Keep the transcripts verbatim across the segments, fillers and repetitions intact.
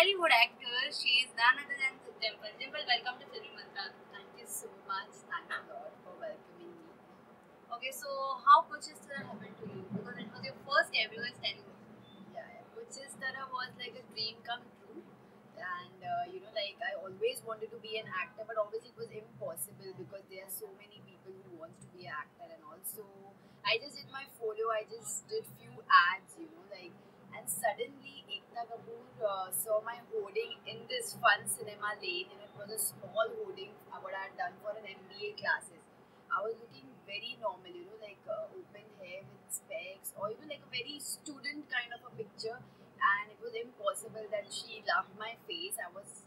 Bollywood actor. She is none other than Dimple. Dimple, welcome to Filmymantra. Thank you so much. Thank you Lord for welcoming me. Okay, so how Kuchistara happened to you? Because it was your first everyone's television. Yeah, Kuchistara was like a dream come true. And uh, you know, like I always wanted to be an actor, but obviously it was impossible because there are so many people who wants to be an actor. And also, I just did my folio. I just did few ads, you know, like. And suddenly, Ekta Kapoor uh, saw my hoarding in this fun cinema lane, and it was a small hoarding what I had done for an M B A classes. I was looking very normal, you know, like uh, open hair with specs, or even like a very student kind of a picture. And it was impossible that she loved my face. I was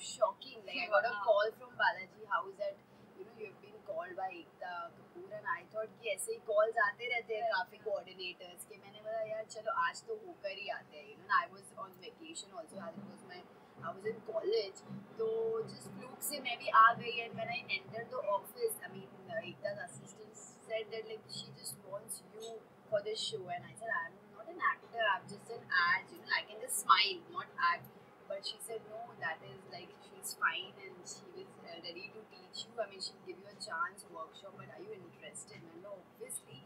shocking. Like I got a call from Balaji house that you know you've been called by Ekta Kapoor, and I thought कि ऐसे ही calls आते रहते हैं काफी coordinators के. मैंने बोला यार चलो आज तो होकर ही आते हैं. You know, I was on vacation also. I was my I was in college. तो just fluke से मैं भी आ गई. And when I entered the office, I mean Ekta's assistant said that like she just wants you for the show, and I said I'm not an actor. I'm just an ad. You know, I can just smile, not act. But she said no, that is like she's fine and she was uh, ready to teach you. I mean, she'll give you a chance workshop. But are you interested? And no, obviously,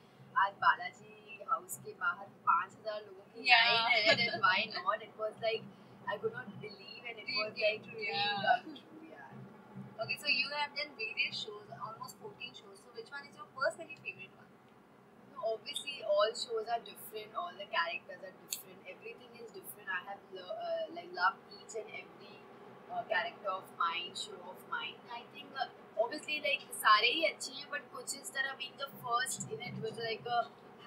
आज Balaji house के बाहर पांच हजार लोगों की line है, and why not? It was like I could not believe, and it dream was like dream yeah. come true. Yeah. Okay, so you have done various shows, almost fourteen shows. So which one is your personally favorite one? Obviously, all shows are different. All the characters are different. Everything is different. I have lo uh, like loved each and every uh, character of mine, show of mine. I think uh, obviously like सारे ही अच्छे हैं, but कुछ इस तरह being the first in it was like a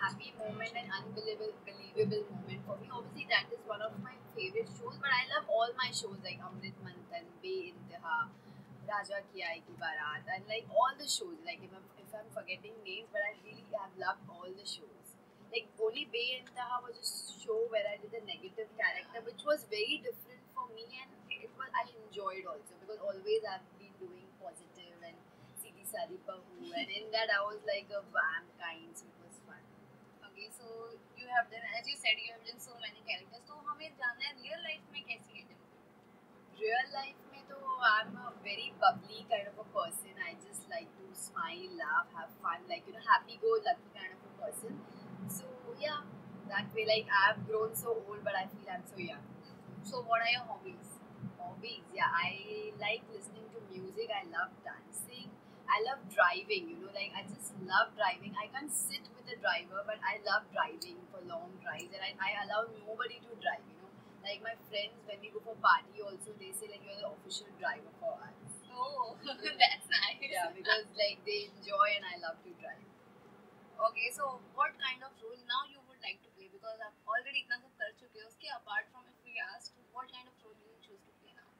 happy moment and unbelievable, believable moment for me. Obviously, that is one of my favorite shows. But I love all my shows like Amrit Manthan, Beinteha, Raja Ki Aayegi Baraat, and like all the shows. Like if I'm, if I'm forgetting names, but I really have loved all the shows. Like Boli Bey and Taha was a show where I did a negative character, which was very different for me, and it was I enjoyed also because always I've been doing positive and Sidi Sadi Bahu, and in that I was like a vamp kind, so it was fun. Okay, so you have done, as you said, you have done so many characters. So हमें जानना है real life में कैसी है. Real life में तो I'm a very bubbly kind of a person. I just like to smile, laugh, have fun, like you know, happy-go-lucky kind of a person. So yeah, that way like I've grown so old, but I feel I'm so young. So what are your hobbies? Hobbies, yeah, I like listening to music. I love dancing. I love driving. You know, like I just love driving. I can't sit with a driver, but I love driving for long drives, and I, I allow nobody to drive. You know. Like my friends, when we go for party, also they say like you're the official driver for us. Oh, that's nice. Yeah, because like they enjoy and I love to drive. Okay, so what kind of role now you would like to play? Because I've already इतना सब कर चुके हो. उसके apart from if we asked, what kind of role you would choose to play now?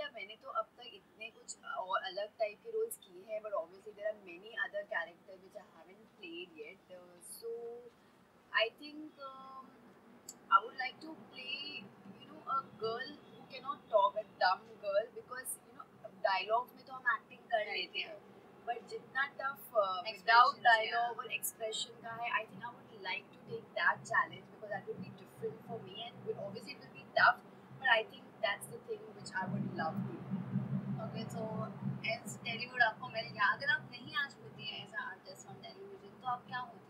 Yeah, मैंने तो अब तक इतने कुछ और अलग type के roles किए हैं, but obviously there are many other characters which I haven't played yet. Uh, so I think. Um, I would like to play, you know, a girl who cannot talk, a dumb girl, because you know, dialogues में तो हम acting कर लेते हैं, but जितना tough uh, without dialogue और expression का है, I think I would like to take that challenge because that would be different for me and will obviously it will be tough, but I think that's the thing which I would love to do. Okay, so as Tollywood आपको मेरे याद है, आप नहीं आज होती हैं ऐसा artist on television, तो आप क्या होती हैं?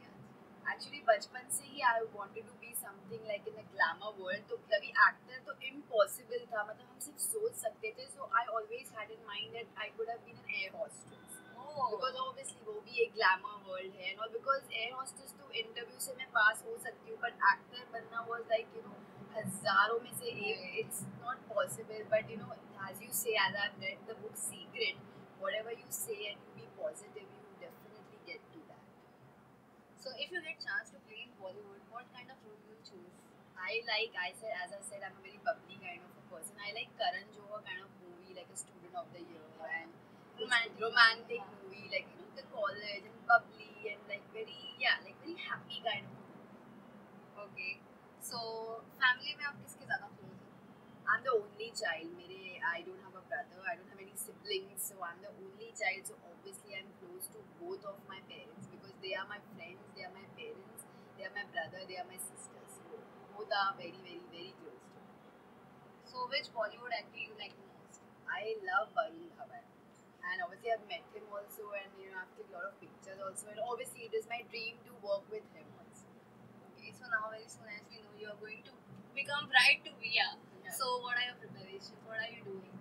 Actually, बचपन से ही I wanted to be something like in a glamour world. तो कभी actor तो impossible था. मतलब हम सिर्फ सोच सकते थे. So I always had in mind that I could have been an air hostess. Oh. Because obviously वो भी एक glamour world है. And all because air hostess तो interview से मैं pass हो सकती हूँ. But actor बनना was like you know हजारों में से एक. It's not possible. But you know as you say, as I've read the book Secret, whatever you say and you be positive, you definitely get to that. So if you get chance to play in Bollywood, what kind of role you choose? I like, I said, as I said, I'm a very bubbly kind of a person. I like Karan Johar kind of movie, like a Student of the Year, and romantic, romantic yeah. movie, like you know, the college and bubbly and like very, yeah, like very happy kind of movie. Okay. So family में आप किसके ज़्यादा close हो? I'm the only child. मेरे I don't have a brother. I don't have any siblings. So I'm the only child. So obviously I'm close to both of my parents. They are my friends, they are my parents, they are my brother, they are my sisters. So both are very, very, very close to me. So So which Bollywood actor you like most? I love Varun Dhawan, and obviously I've met him also, and you know I've taken a lot of pictures also, and obviously it is my dream to work with him also. Okay, so now very soon as we know you are going to become bride to Via. Yeah. So what are your preparations? What are you doing?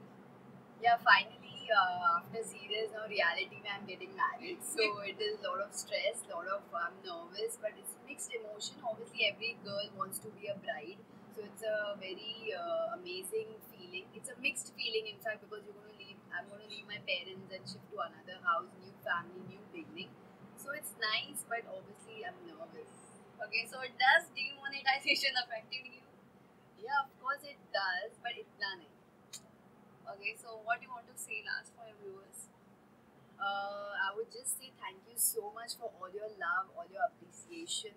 Yeah, finally uh, after series now reality में I'm getting married, so it is lot of stress, lot of I'm nervous, but it's mixed emotion. Obviously every girl wants to be a bride. So it's a very uh, amazing feeling. It's a mixed feeling, in fact, because you're going to leave. I'm going to leave my parents and shift to another house, new family, new beginning. So it's nice, but obviously I'm nervous. Okay, so does demonetization affected you? Yeah, of course it does, but it's done it. Okay, so what do you want to say last for your viewers? Uh, I would just say thank you so much for all your love, all your appreciation.